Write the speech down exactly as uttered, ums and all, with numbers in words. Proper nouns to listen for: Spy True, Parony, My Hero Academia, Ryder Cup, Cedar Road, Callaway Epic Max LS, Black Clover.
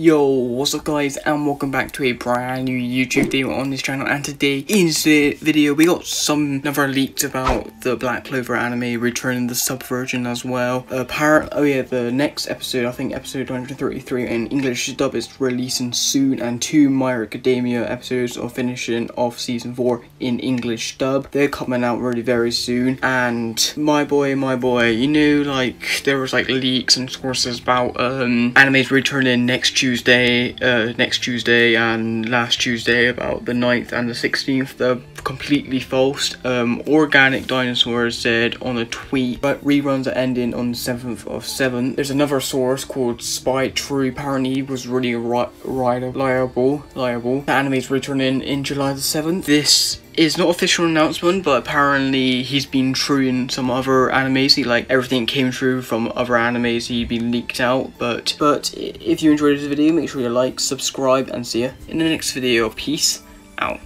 Yo, what's up guys, and welcome back to a brand new YouTube video on this channel. And today in the video we got some other leaks about the Black Clover anime returning, the sub version as well. Uh, Par oh yeah, the next episode, I think episode one hundred thirty-three in English dub, is releasing soon, and two My Hero Academia episodes are finishing off season four in English dub. They're coming out really very soon. And my boy, my boy, you know, like there was like leaks and sources about um animes returning next Tuesday. Tuesday, uh, next Tuesday and last Tuesday, about the ninth and the sixteenth. They're completely false. Um, Organic Dinosaurs said on a tweet, but reruns are ending on the seventh of seventh. There's another source called Spy True. Parony was really ri ri liable, liable. The anime's returning in July the seventh. This is not official announcement, but apparently he's been true in some other animes. He, like, everything came true from other animes. He'd been leaked out. But but if you enjoyed this video, make sure you like, subscribe, and see ya in the next video. Peace out.